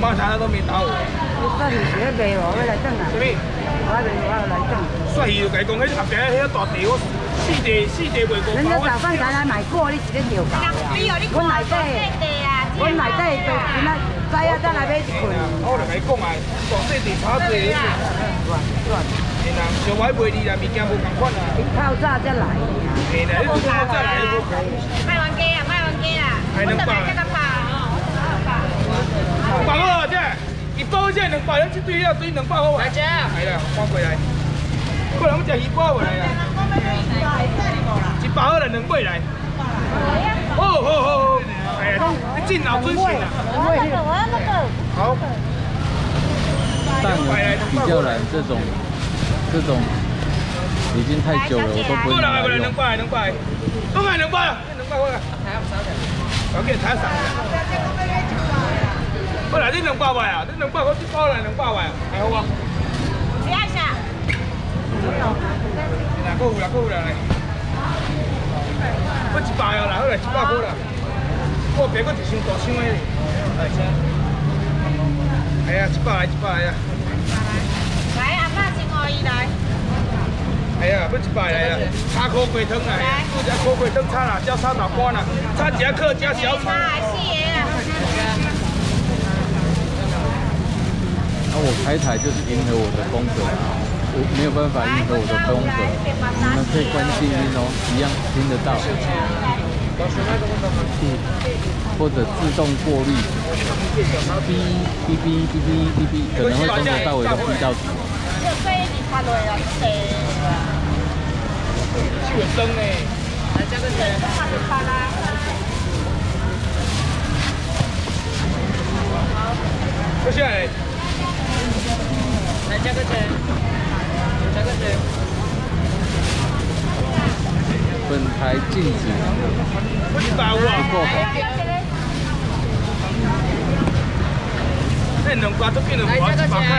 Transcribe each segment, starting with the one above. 妈啥都没打我。你摔魚蛇俾我，我嚟掙啊！咩？我俾我嚟掙。摔魚計講，佢合計喺度掉四隻圍過。人家就翻曬啦，賣過你自己條狗啊！我嚟真係，我嚟真係做點啊？真啊真係俾佢。我嚟計講啊，做四隻炒四隻。係啊，小買背地啊，物件冇咁款啊。你靠炸啫嚟。係啦，你靠炸嚟冇咁。賣完雞啊，賣完雞啦。係能辦。 百二啫，一包啫200，一堆要堆200好啊！姐姐，系啦，翻过来，不然我食一包回来啊！100人200来。哦哦哦，哎呀，你尽劳尊行啊！好。但我比较懒，这种已经太久了，我都不会拿来用。200，都买200，200过来。我给他少。 过来，你200块啊？你200，我一包来200块，还好啊。你爱啥？来，够啦来。我100哦啦，好来100好啦。我别个一箱大箱的，来先。哎呀，100来呀。来，阿妈先我伊来。哎呀，不100来啦，炒苦瓜汤啦，做只苦瓜汤炒辣椒炒豆干啦，炒一下客家小炒。 那、啊、我开台就是迎合我的风格，我没有办法迎合我的风格。你们可以关静音哦，一样听得到。或者自动过滤，哔哔，可能会从头到尾都听到。有灯哎，来加个灯，怕就怕啦。 坐下来，来加个钱。本台禁止。不过。那200都变成500块啊！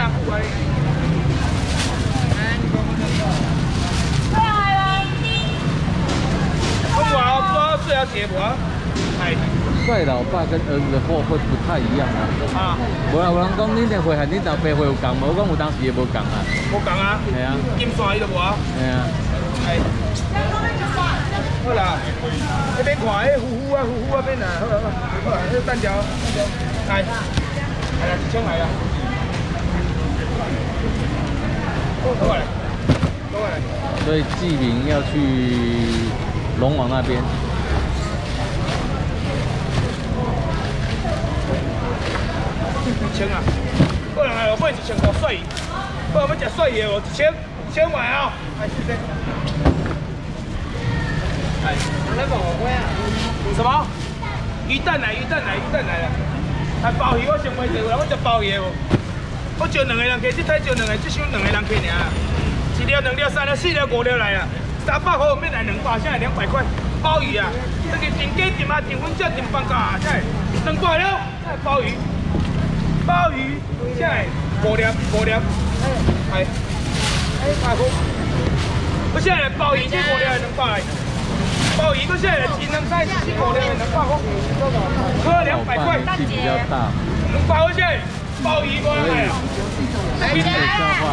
我最要结果，哎。 帅老爸跟儿子的货会不太一样啊！啊，无啦，有人讲恁两岁和恁老爸会有共无？我讲有当时也无共啊。无共啊？系啊。金帅伊都无啊。系啊。系。好啦，那边看迄呼呼啊边啊，好啦，迄单条，来，来啦，一枪来啦。过来，过来。所以纪凌要去龙王那边。 1,000啊！过来哦，买1,500水，不然要食水的哦，1,000块哦。哎，是的。哎，我来帮我买啊。什么？鱼蛋来了。还鲍鱼，我想买一个，我食鲍鱼无？我招2个人客，这台招2个，这箱2个人客尔。1条、2条、3条、4条、5条来啊！300块我免来200，现在200块。鲍鱼啊，这个订鸡、订鸭、订婚饺、订放假啊，这200了，这鲍鱼。 鲍鱼，现在5条，哎，大哥，我现在鲍鱼5条200，鲍鱼我现在5条200块，喝200块，200块现在鲍鱼5条啊，没讲话，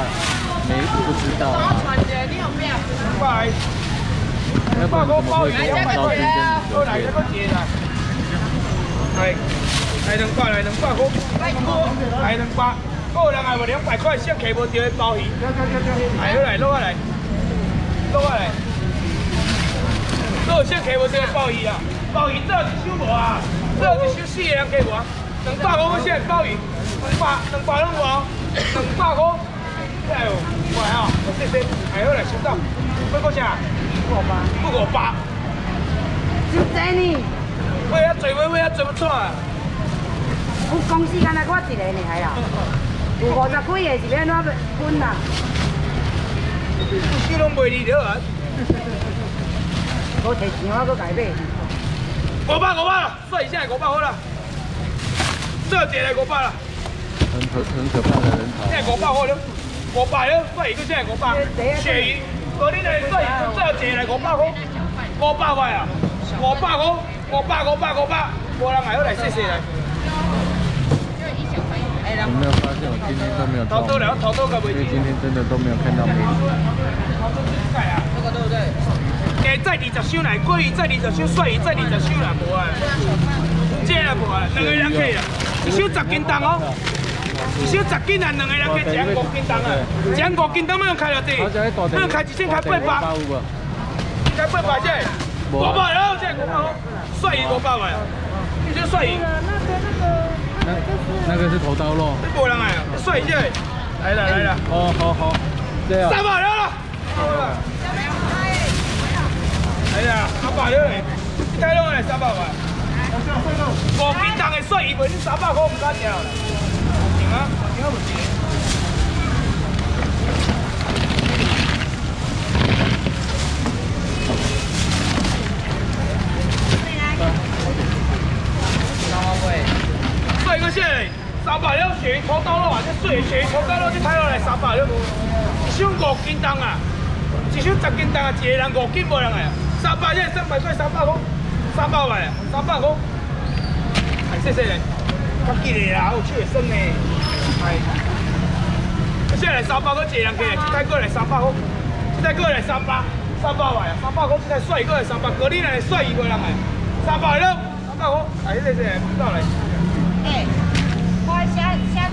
没不知道啊，200块，大哥鲍鱼200块，过来这个姐来，哎。 来200块，来200，个人也无200块，先客无着包鱼，来，落下来，落先客无着包鱼啊，包鱼这一箱无啊，这一箱4个人客无啊，200块先包鱼，200拢无，200块，哎呦，乖哦，谢，哎好来收到，要搁啥？500，真济呢，我遐做不出啊。 我公司敢若我一个呢，系啦，有50几个是要哪分啦？手拢袂离了啊！我提钱我搁家买。500，算一下500好了。这一个500了。很可怕的人潮。现在500好了，500了，算一个现在500。鳕鱼，我你来算，这一个500好，500块啊，500好，500，我人还要来谢谢来。 哎，有没有发现我今天都没有到？因为今天真的都没有看到美女。这个对不对？哎，再20首来，过于20首，帅于20首啦，无啊，这啦无啊，两个人可以啦，1首10斤重哦。 1首10斤啊，两个人去吃5斤重啊，吃5斤重，要开偌济？要开1000，开800。开800只，500了，这500，帅鱼500块，你这帅鱼。那个是头刀肉。这没人哎，帅鱼这，来了。哦，好，这样。300了。哎呀，300了嘞，这大肉嘞300块。5斤重的帅鱼，你300块唔敢吃啦。 300了，鳕鱼土豆肉啊！这水鳕鱼土豆肉，这太好嘞，300了，1首5斤重啊，1首10斤重啊，一个人5斤无人来，300只300块，300块，300块，哎，谢嘞，较记嘞啦，有手会酸嘞，哎，这来300块，一个人过来，这台过来300块，这台过来300块，300块，这台甩过来300，隔你来甩一个人来，300了，300块，哎，谢，不错嘞，哎。 小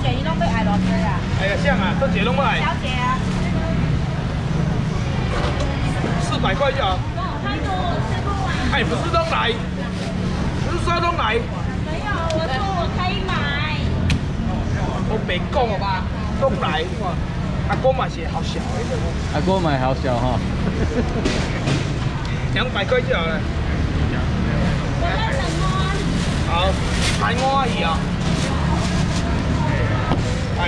姐，你拢要爱偌济啊？哎呀，像啊，小姐拢要爱。小姐啊，400块就好。太多了，吃不完。哎，不是都来，不是说都来。没有，我说我可以买。我没讲了吧？都来，阿哥买些好小一点。阿哥买好小哈。200块就好了。我要冷锅。好，买锅而已啊。 哎，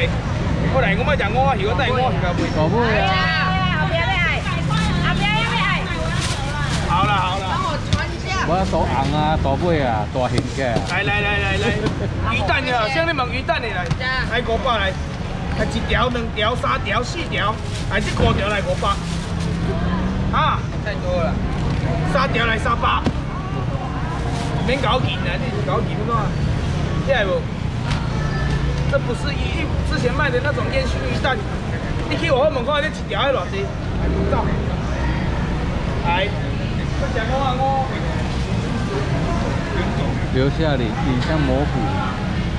我来，我买只鹅鱼，我带鹅鱼来卖。我不会啊。后边要爱，后边要爱。好啦。帮我传一下。我手红啊，大尾啊，大型个。来，鱼蛋的，像你问鱼蛋的来，来500来，来1条、2条、3条、4条，来这5条来500。啊，太多了。3条来300，免搞钱啊，你搞钱干嘛？听下无？ 这不是一之前卖的那种烟熏鱼蛋，你去我后门看，你一条要偌济？还不到。来，再吃我。留下你影像模糊，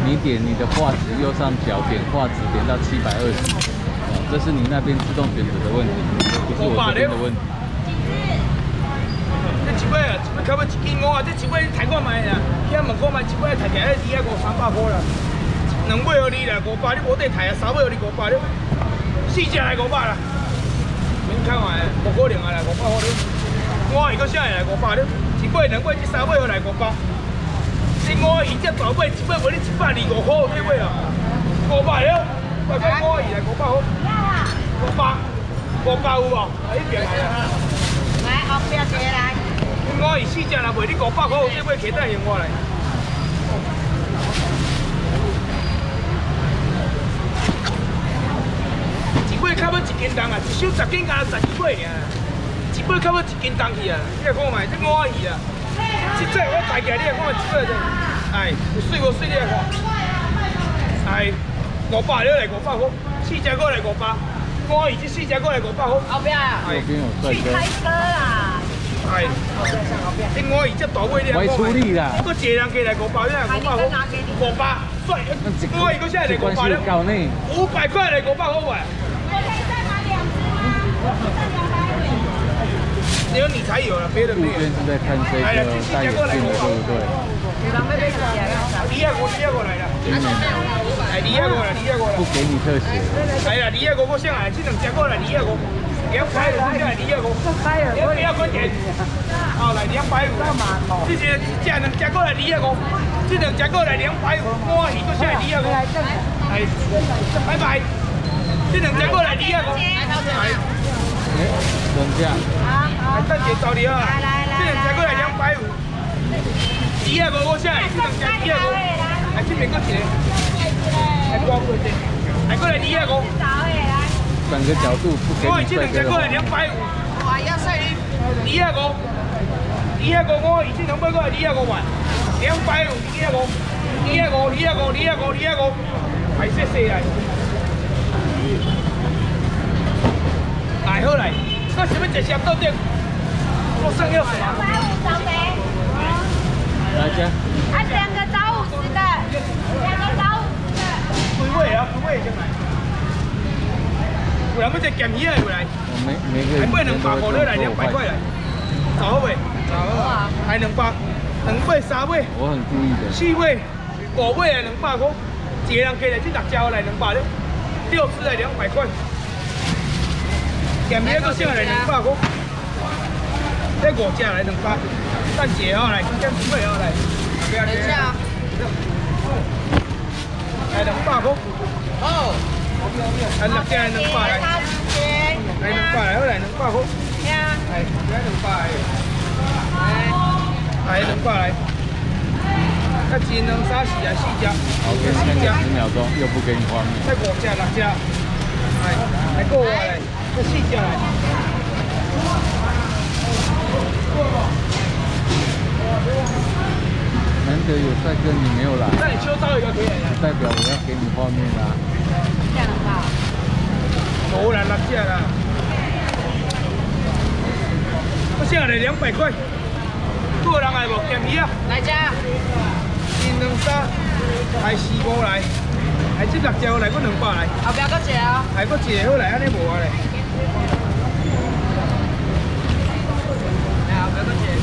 你点你的画质右上角点画质，点到720。这是你那边自动选择的问题，不是我这边的问题。这一尾啊，到尾一斤五啊，这一尾抬我卖啦，去门口卖一尾抬起来，只要500-300块啦。 2尾给你啦，500你无得抬啊！3尾给你500，4只来500啦，免看完，无可能啊啦，500好了。我一个下来500了，1尾、2尾这3尾要来500，这我一只大尾1尾给你125块，对不对啊？500了，快快我一来500好。500有无？哎，别来啦！来，后边坐来。我一4只来卖你500块，这尾起单用我来。 较要1斤重啊，1首10斤加12尾啊，1尾较要1斤重去啊，你来看卖，这我鱼啊，这我抬起来，你来看卖1尾的，哎，有水无水你来看，哎，500了来500块，4只过来500，我鱼这4只过来500块，后边啊，哎，去开车啦，哎，这我鱼这大尾你来看卖，我处理啦，我一个人过来500，你来500块，帅，我鱼个现在来500了，500块来500好卖。 只有你才有了，别人没有。杜鹃是在看这个带眼镜的，对不对？你也过来了。哎，你也过来。不给你特写。哎呀，你也过我上来，这2只过来，你也过。250，250块钱。好来，250。这2只过来，250。这2只过来，250。我一个下来250。哎，拜拜。 这2只过来，250。哎，2只。好。等下到你啊。这2只过来250。250我下来，2只250。哎，这边搁一个。哎，多过一点。哎，过来250。转个角度不给你帅哥。这2只过来250。哎呀，帅你。250，我以前能买过来250块。250，250，250，250，250。phải xếp xe này. Tại hơn này, nó sẽ phải chạy xe đầu tiên. Nó sang yêu xả. Là chưa? Anh đang cái rau gì ta? Đang cái rau. Quý vị á, quý vị trong này. Của nó mới chạy kèm như này của này. Anh bơi nâng bạc còn nữa này, nâng bảy quay này. 6位，还200，2位3位，我很故意的。4位，5位来200块，一个人加来去6只来200了，6只来200块，前面那个剩来200块，这5只来200，但一个号来，这2位号来，不要这样，来200块，哦，俺6只来200来，来200来，后来200块。 哎，来200，来200来，那只能3、4只、4只，4只，10秒钟又不给你换，再5只、6只，来，来过来，再4只来，难得有帅哥你没有来，那你秋刀鱼要给我，代表我要给你画面啦，这样吧，好啦，6只啦。 我现在来200块，多人来无？咸鱼啊！来只，1、2、3，还4、5来，还7、6只来，搁200来。后边搁一个哦。还搁一个好来，安尼无啊嘞。来后边搁一个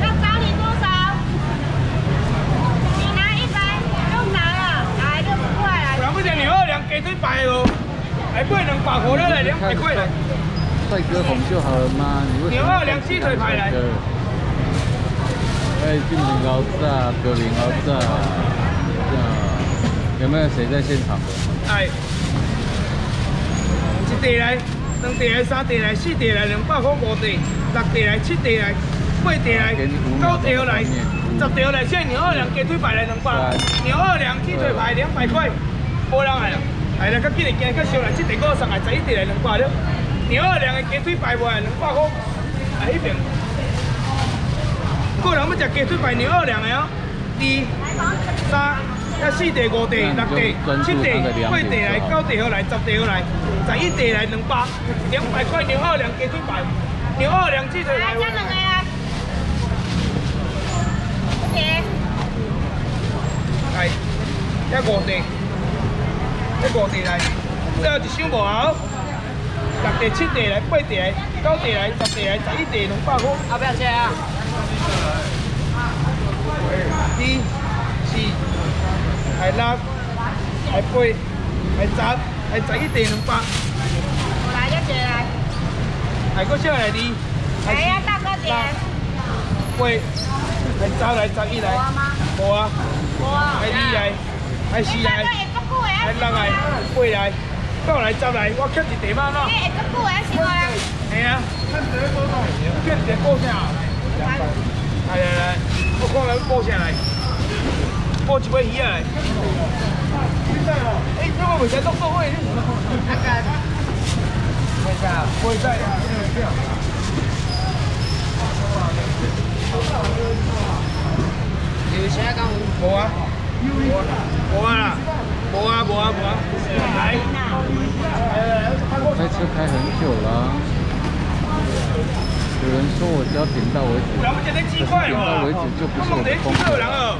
我找你多少？你拿100，都拿了，来就不怪了。两块钱牛二两，给对白哦，还不能把活的来200块来。帅哥红就好了吗？牛二两鸡腿排来。哎，俊明老师啊，格林老师啊。 有没有谁在现场的？哎，1地来，2地来，3地来，4地来，200块，5地，6地来，7地来，8地来，9地来，10地来，现牛二两鸡腿排来200，牛二两鸡腿排200块，无人来了，来了，较紧来，较少来，7地上来11地来200了，牛二两的鸡腿排卖200块，来那边，个人要食鸡腿排牛二两的哦，2、3。 4地、5地、6地、7地、8地来、9地好来、10地好来、11地来200，200块牛2两鸡腿排，牛2两鸡腿排。来，这两个啊。一地。来，这5地，这5地来，最后一箱无好。6地、7地来，8地来，9地来，10地来，11地200块。后边车啊。2、4。 还6、还8、还10、还11地200。我来一个来。还搁啥来哩？来呀，大哥姐。喂，还10来11来。无啊。无啊。还2来，还4来，还6来，8来，9来10来，我捡一地嘛喏。哎，搁久还是我啊？哎呀，看这个多少？捡一个啥？来来来，我看来包啥来？ 包一尾鱼来，哎，这个袂使当做伙，你唔好干。袂使啊，有车敢有？无啊，无啊。来，开车开很久了，有人说我只要停到为止，停到为止就不是我的风格。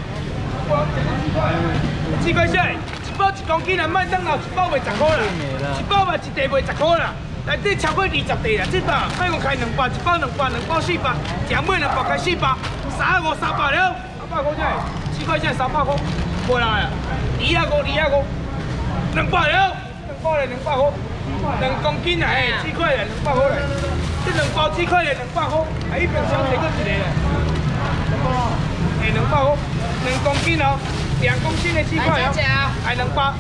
1块下来，1包1公斤啦，麦当劳1包卖10块啦，1包嘛1地卖10块啦，内底超过20地啦，1包卖我开200，1包200，2包400，正买2包开400，3、5、300了，300块下来，1块下来300块，无啦呀，2、5、2、5，200了，2包来200块，2公斤啦，哎，1块来200块来，这2包1块来200块，哎，一边小姐搁一个来，哎，200块。 2公斤哦，2公斤的7块哦，还2包。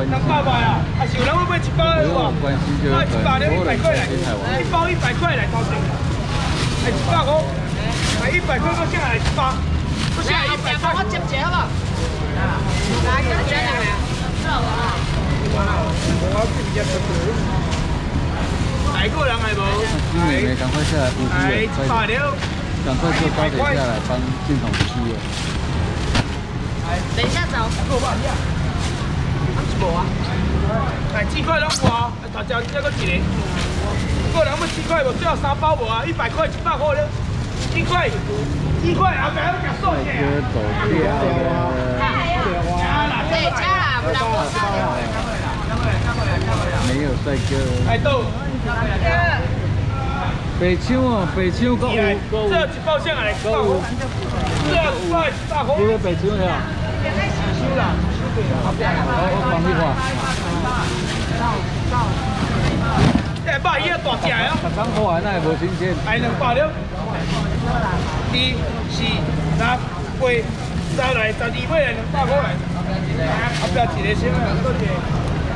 300块啊！啊，想人要买1包的哇，啊1包了100块来，1包100块来掏钱，哎150，哎100块我下来1包，我下来100块，我接一下好不？来，接一下来，好啊。哇，我比较熟。 来个人还无，哎，赶快下来补贴，赶快做高铁下来帮进口区的。等一下走，够吧？无啊，来7块拢有哦，大家再搁一个，个人要7块无，最后3包无啊，100块100块了，7块，后边要加送一下。对，加啦，不然我加。没有帅哥。哎，豆。 白手哦，白手够有够有，这1包下来够有，这1包100块。这个白手呀，收啦，收对啦。我帮你看。这肉伊啊大只哦，10块那也无新鲜。哎，2包了。2、4、6、8，再来12尾来200块。后边一个先啊，多谢。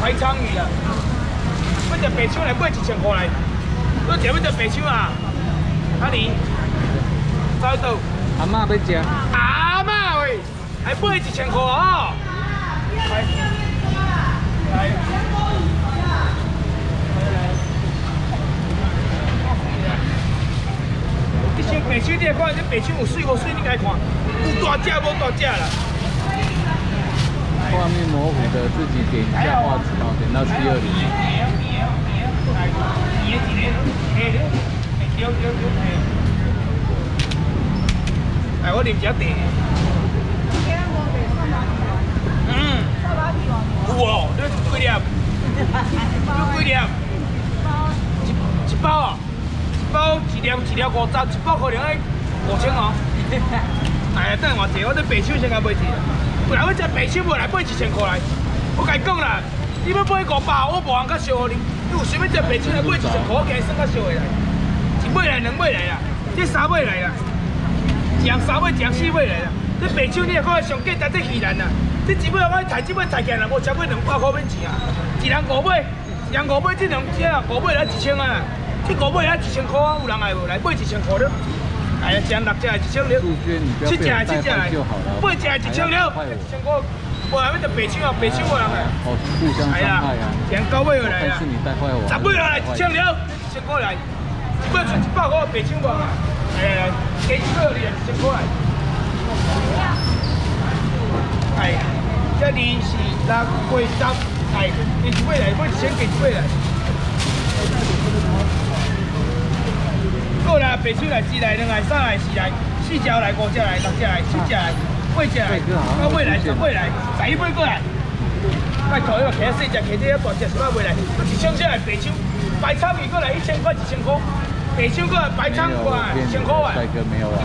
海鲳鱼啦，买只白手来买1000块来，我食要只白手啊，阿弟，走倒，阿妈要食，阿妈喂，还买1000块哦，来，你想白手你来看，这白手有水无水，你来看。 有大只无大只啦！画面模糊的自己点一下画质哦，点到720。哎，我点只点。嗯。有哦，你几粒？你几粒？一包啊！1包一粒50，1包可能要5000哦。 哎呀，等下我坐，我这白手先甲买去。本来我只白手买来买1000块来，我甲你讲啦，你要买500，我无通甲收你。你有想要只白手来买1000块，我今日算甲收下来。1尾来，2尾来啦，这3尾来啦，1箱3尾，1箱4尾来啦。这白手你若看上价值，这稀难啦。这1尾我抬1尾抬起来，无超过200块免钱啊。1人5尾，1人5尾，这2只5尾来1000啊。这5尾来1000块，有人来无？来买1000块了。 哎呀，讲6只来1000了，7只来8只来1000了，1000块，我还要得白手啊，白手我人来。哦，互相伤害啊。讲9尾又来啦，10尾又来1000了，1000块来，1尾存100块，白手我。哎，给1个你来1000块来。哎，这2、4、6、8、10，哎，给1尾来，我先给1尾来。 够啦，白手来、鸡来、2来、3来、4来、4条来、5条来、6条来、7条来、8条来，到尾来、10尾来、11尾过来。拜托，迄个徛细只、徛只、大只，10尾来，1箱下来白手，白鲳鱼过来1000块、1000块，白手过来白鲳过来1000块啊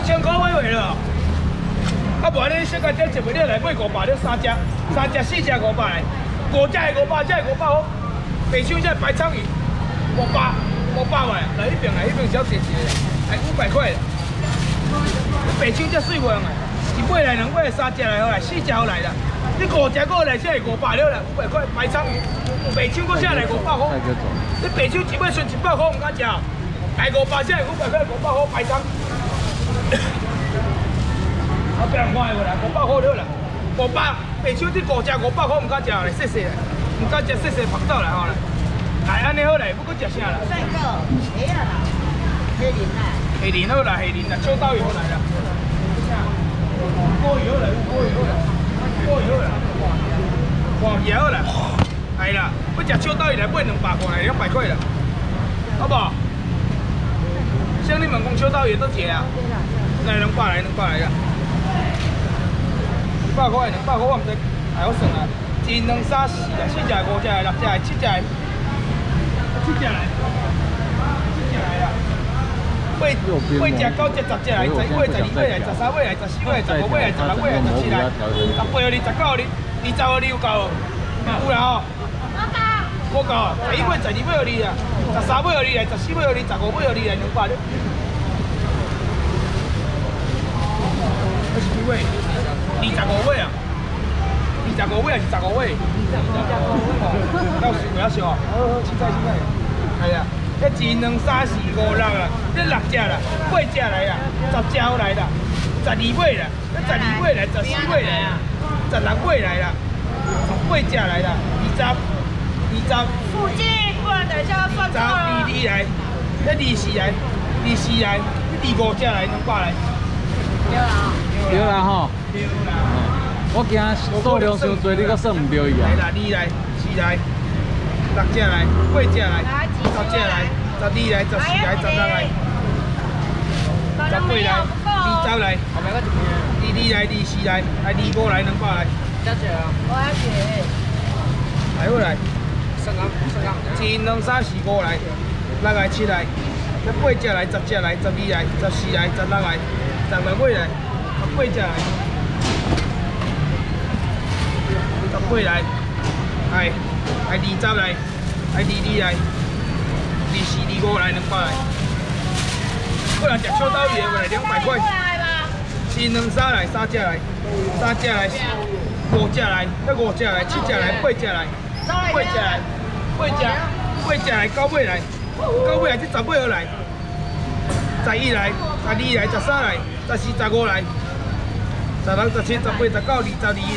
，1000块买袂落。啊，无你说到这一尾了来买500了，3只、4只500来，5只的500，只的500哦，白手只白鲳鱼500。 500块，来那边来，那边小姐姐，来500块。你白手才水旺啊！1尾来、2尾来、3只来好来，4只好来啦。你5只过来，才会500了啦，500块白鲳鱼。白手搁下来500块。你白手1尾剩100块，唔敢食。来500才会500块，500块白鲳。后边看下无啦，500块了啦。500白手你5只500块，唔敢食嘞，谢谢，唔敢食谢谢，拍倒来好啦。 哎，安尼好嘞，不过食啥啦？帅哥，哎呀啦，虾仁好啦，虾仁啦，秋刀鱼好来啦，锅鱼好啦，黄鱼好啦，哎啦，要食秋刀鱼来买200块，200块啦，好不好？像你们讲秋刀鱼多济啊？来200来啦，200块，我唔知，哎，我算啊。15位、25位啊！ 25位还是15位？到時我要想哦，凊彩，系啊，1、2、3、4、5、6啦，你6隻啦，8隻来啦，10隻来啦，12位啦，你12位来，14位来啦，16位来啦，18隻来啦，20。附近过来就要放错了。22来，你24来，你25隻来，200来。对啦吼。对啦。 我惊数量伤多，你阁算唔对伊啊！来2来，4来，6隻来，8隻来，10隻来，12来，14来，16来，18来，20来，22来，24来，25来，200来。多少？我还是。来过来。上岗。1、2、3、4、5来，6来，7来，8隻来，10隻来，12来，14来，16来，18来，8隻来。 8来，20来，22来，24、25来，200来。过来吃秋刀鱼的过来200块。1、2、3来，3隻来，5隻来，5隻来，7隻来，8隻来，8隻来，9尾来，9尾来，10尾要来。11来，12来，13来，14、15来，16、17、18、19、20、21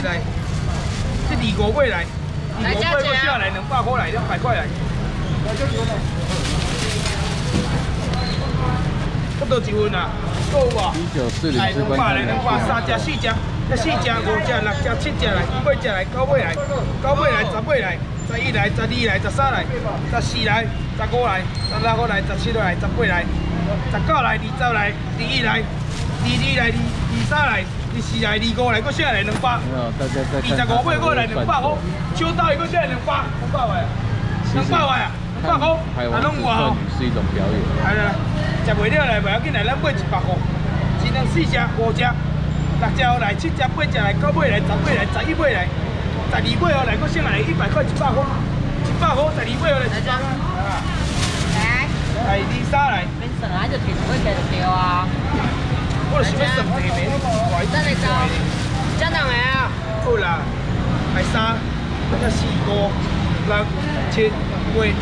来。 这25尾来，25尾搁下来200块来，200块来。不多一份啦，够无？来200来，200、3隻、4隻，4隻、5隻、6隻、7隻来，8隻来，9尾来，10尾来，11来，12来，13来，14来，15来，16来，17来，18来，19来，20来，21来，22来，23来。 是来25来，搁下来200，25尾搁来200块，秋刀鱼搁下来200块，200块啊，200块，啊拢有啊。是一种表演。来来来，食袂了来，袂要紧来，咱买100块，1、2、4隻、5隻、6隻来，7隻、8隻来，9尾来，10尾来，11尾来，12尾哦来，搁下来100块，100块，12尾哦来，来，23来。免算啊，就提几个就对啊。 我是要省地面，真系高，真难买啊！好啦，13、14、15、16、17、18、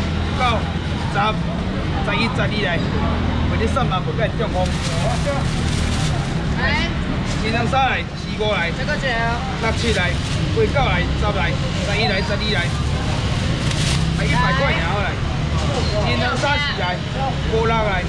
19、20、11、12来，为你3万不计中风。来，1、2、3来，4、5来，6、7来，8、9来，10来，11来，12来，100块然后来，1、2、3、4来，5、6来。